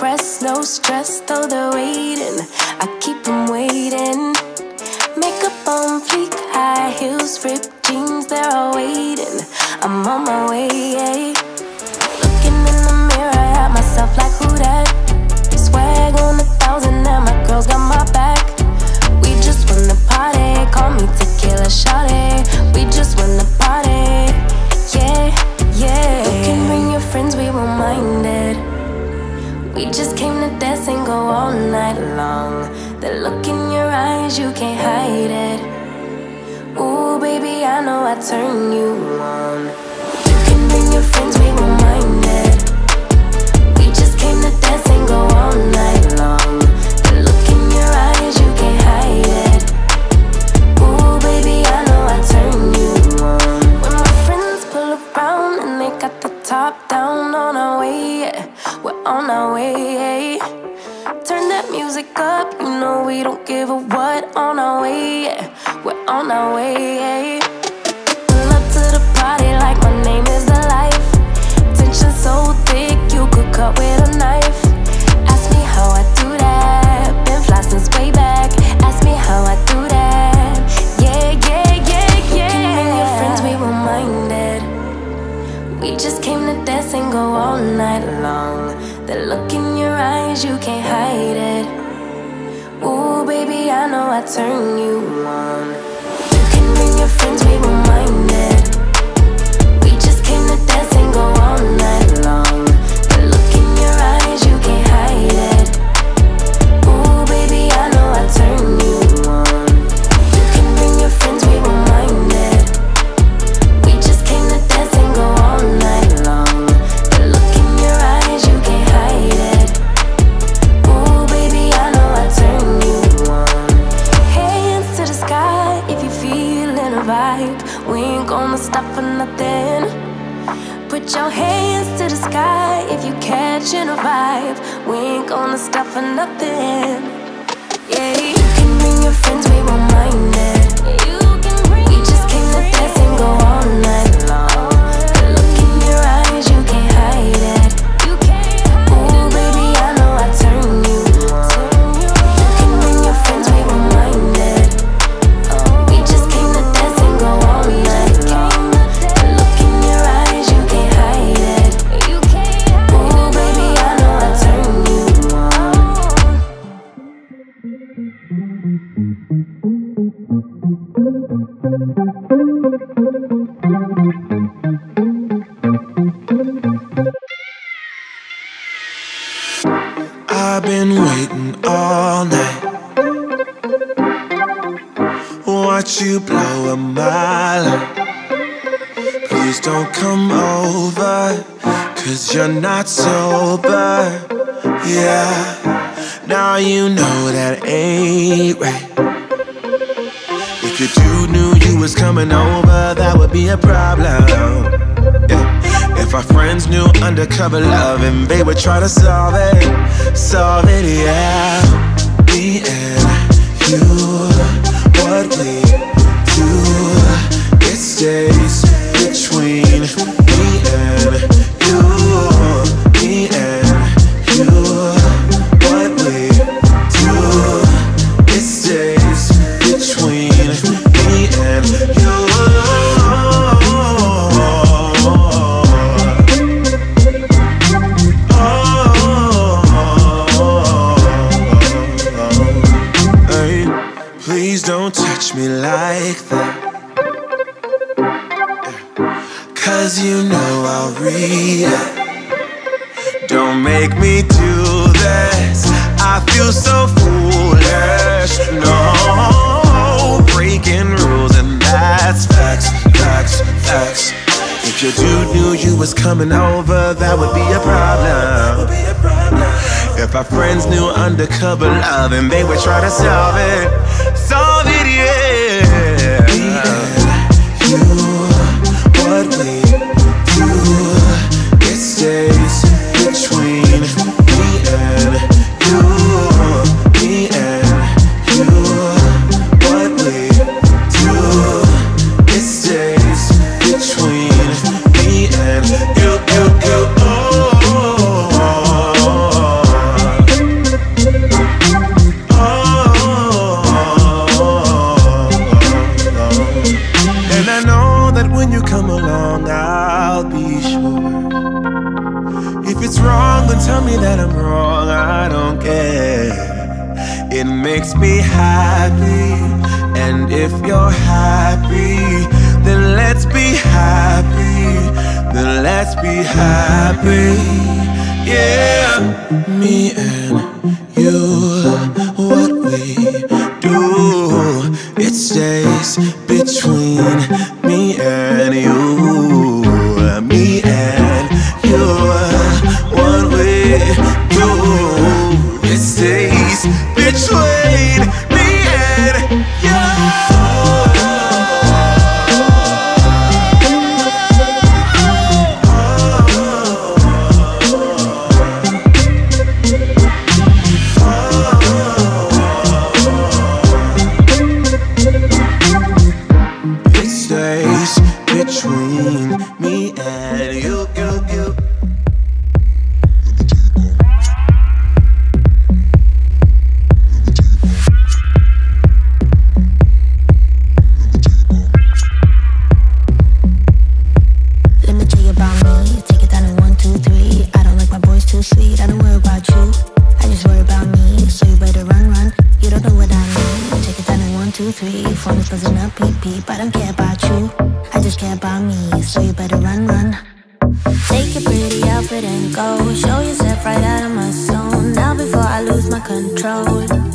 press, no stress, though they're waiting, I keep them waiting. Makeup on fleek, high heels, ripped jeans, they're all waiting, I'm on my way, yeah. Looking in the mirror at myself like who dat? Swag on 1,000 and my girls got my back. We just won the party, call me tequila shawty. We just won the party, yeah, yeah. You can bring your friends, we won't mind it. We just came to dance and go all night long. The look in your eyes, you can't hide it. Ooh, baby, I know I turn you on. You can bring your friends, we won't mind it. We just came to dance and go all night long. The look in your eyes, you can't hide it. Ooh, baby, I know I turn you on. When my friends pull around and they got the top down on our way, yeah. We're on our way, turn that music up, you know we don't give a what. On our way, we're on our way. Pull up to the party like my name is the life. Tension so thick, you could cut with a knife. Ask me how I do that, been fly since way back. Ask me how I do that, yeah, yeah, yeah, yeah. You can bring your friends, we won't mind it. We just came to dance and go all night long. The look in your eyes, you can't hide it. Ooh, baby, I know I turn you on. You can bring your friends, we won't mind it. We just came to dance and go all night long. The look in your eyes, you can't hide it. Ooh, baby, I know I turn you on. You can bring your friends, we won't mind it. Stop for nothing. Put your hands to the sky if you catchin' a vibe. We ain't gonna stop for nothing. Yeah, you can bring your friends, we won't mind it. You can bring your friends. We just came to dance and go all night long. The look in your eyes, you can't hide it. Ooh, baby, I know I turn you on. You can bring your friends, we won't mind it. We just came to dance and go all night. I've been waiting all night. Watch you blow up my light. Please don't come over, 'cause you're not sober. Yeah, now you know that ain't right. If you knew you was coming over, that would be a problem, yeah. If our friends knew undercover love, and they would try to solve it, yeah. Me and you, what we do, it stays between me and you. Me and you, what we do, it stays between me and you. Oh. Hey, please don't touch me like that, 'cause you know I'll react. Don't make me do this, I feel so foolish. No, breaking rules, and that's facts, facts, facts. If your dude knew you was coming over, that would be a problem. If our friends knew undercover love, and they would try to solve it, yeah. Me and you, what we do, it stays between me and you, me and you. Between me and you, oh, oh, oh, oh, oh, tell me that I'm wrong, I don't care. It makes me happy, and if you're happy, then let's be happy, then let's be happy. Yeah, me and you, what we do, it stays between me and you. Me and you, what we do, it stays between me and you. Between me and you, you. Let me tell you about me. Take it down to 1, 2, 3. I don't like my boys too sweet. I don't worry about you, I just worry about me. So you better run. You don't know what I need. Take it down to 1, 2, 3. Phone is buzzing up, beep beep. I don't care about you, I just care about me, so you better run. Take your pretty outfit and go. Show yourself right out of my zone. Now before I lose my control.